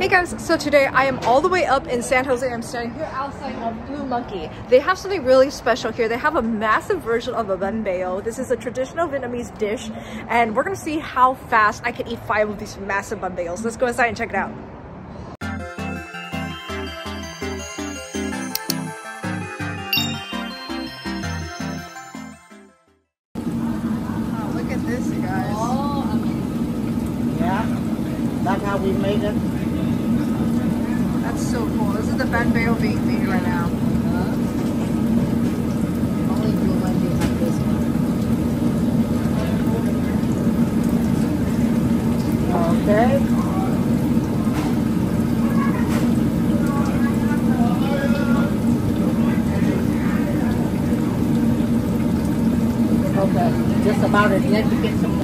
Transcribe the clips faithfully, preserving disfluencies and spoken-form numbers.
Hey guys, so today I am all the way up in San Jose. I'm standing here outside of Blue Monkey. They have something really special here. They have a massive version of a banh beo. This is a traditional Vietnamese dish, and we're gonna see how fast I can eat five of these massive banh beos. Let's go inside and check it out. Oh, look at this, you guys. Oh, amazing. Yeah, that's how we made it. That's so cool. This is the banh beo being made right now. Uh, only Blue Monkey like this one. Okay. Okay. Just about it. Let me get some.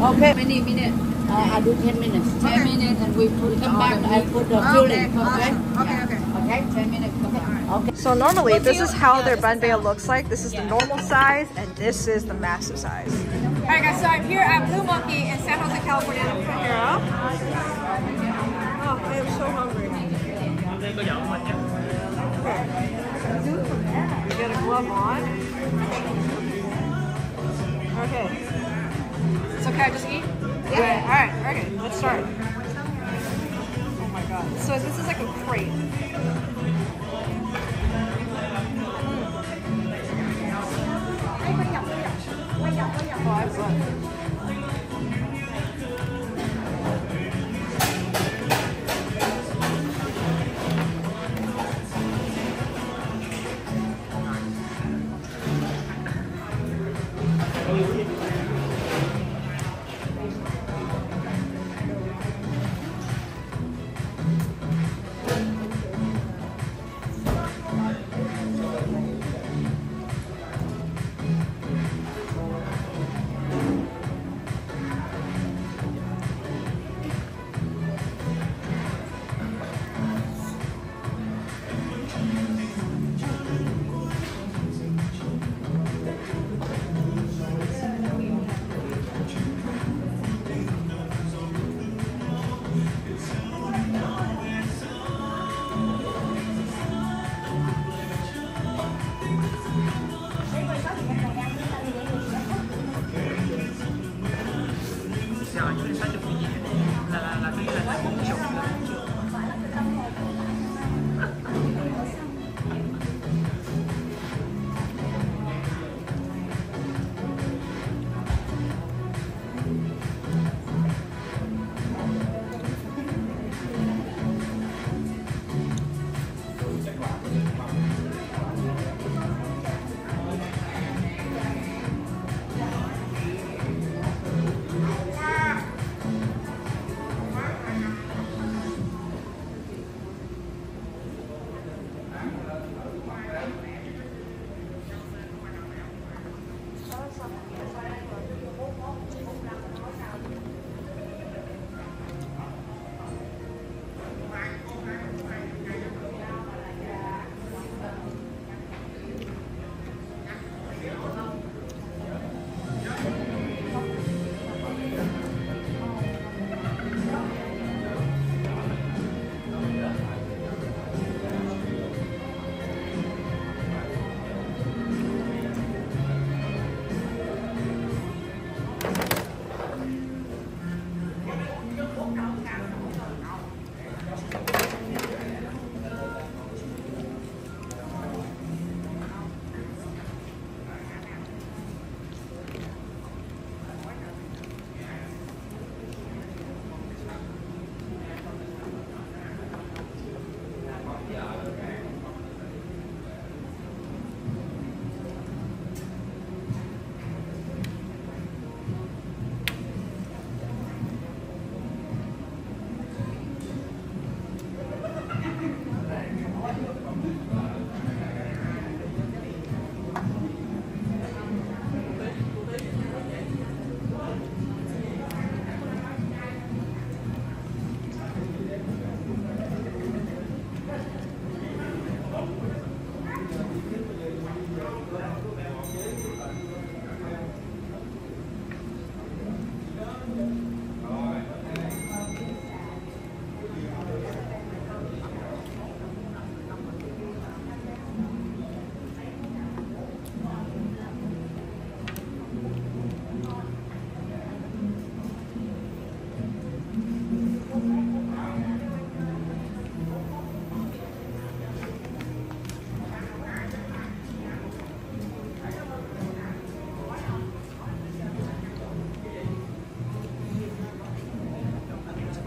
Okay. How many minutes? Uh, I do ten minutes. ten minutes and we put it back. I put the filling. Okay. Okay, okay. Okay, ten minutes. Okay. So normally this is how their banh beo looks like. This is the normal size and this is the massive size. Alright guys, so I'm here at Blue Monkey in San Jose, California. I'm putting her up. Oh, I am so hungry. Okay. You got a glove on. Okay. So can I just eat? Yeah. yeah. Alright, okay, let's start. Oh my god. So this is like a crate. Oh, I love it.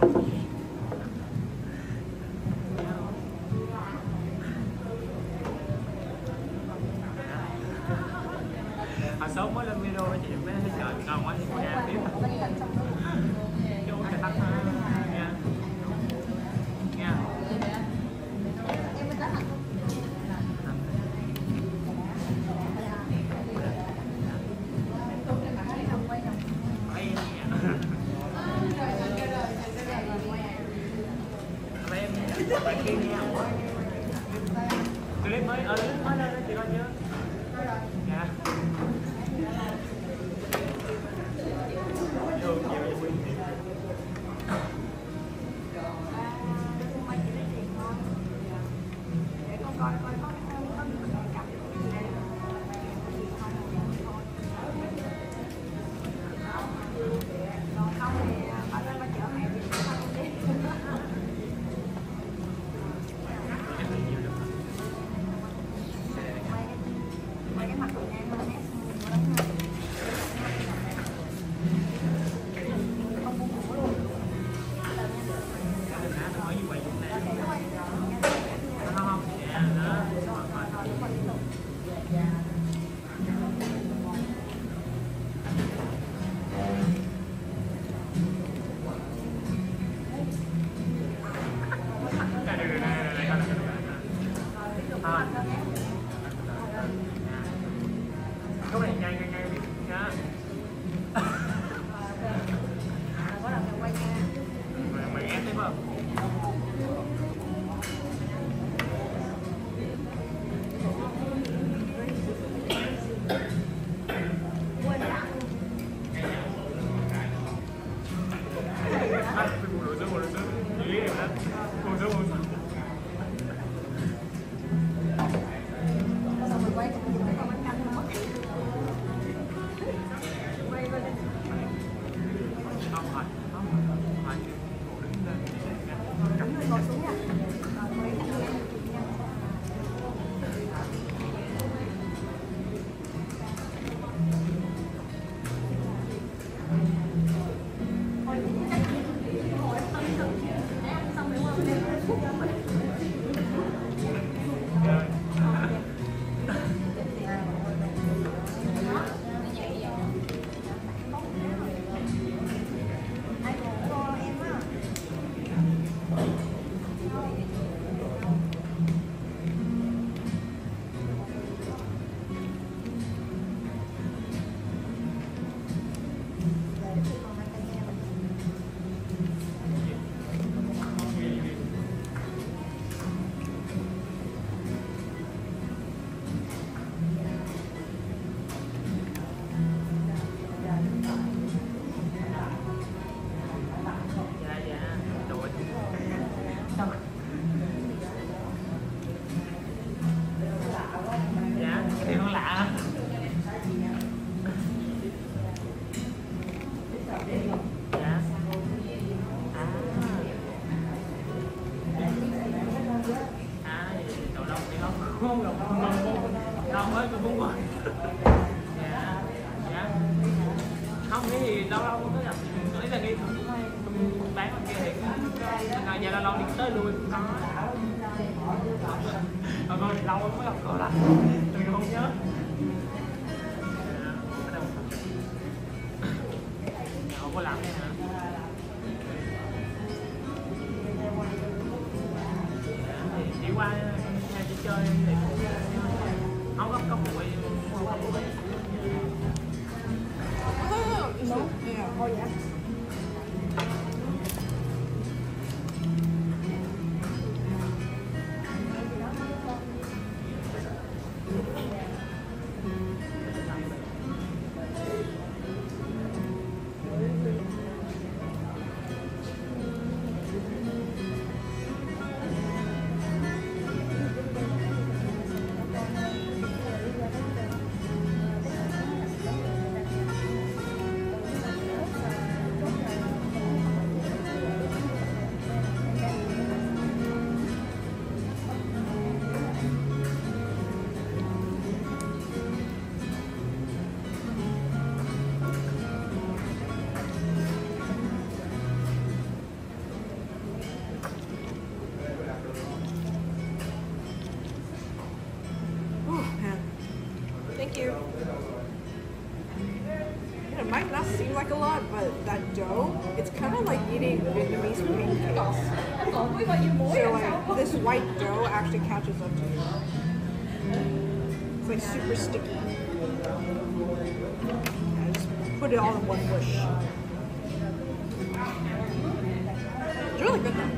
Hồi số mới lên video chị mới thấy trời ngon quá thì cô ra tiếp chú cho tắt nha nha. Clip mới ở clip mới lên đó chị coi chưa? Dạ. Hãy subscribe cho kênh Blue Monkey để không bỏ lỡ những video hấp dẫn. a lot, but that dough, it's kind of like eating Vietnamese pancakes. So like, this white dough actually catches up to you. It's like super sticky. I just put it all in one push. It's really good though.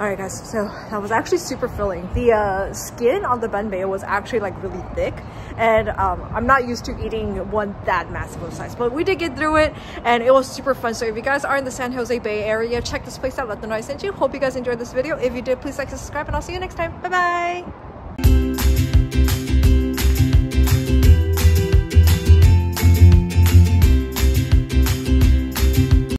Alright guys, so that was actually super filling. The uh, skin on the banh beo was actually like really thick, and um, I'm not used to eating one that massive of size, but we did get through it and it was super fun. So if you guys are in the San Jose Bay Area, check this place out. Let them know I sent you. Hope you guys enjoyed this video. If you did, please like and subscribe, and I'll see you next time. Bye bye!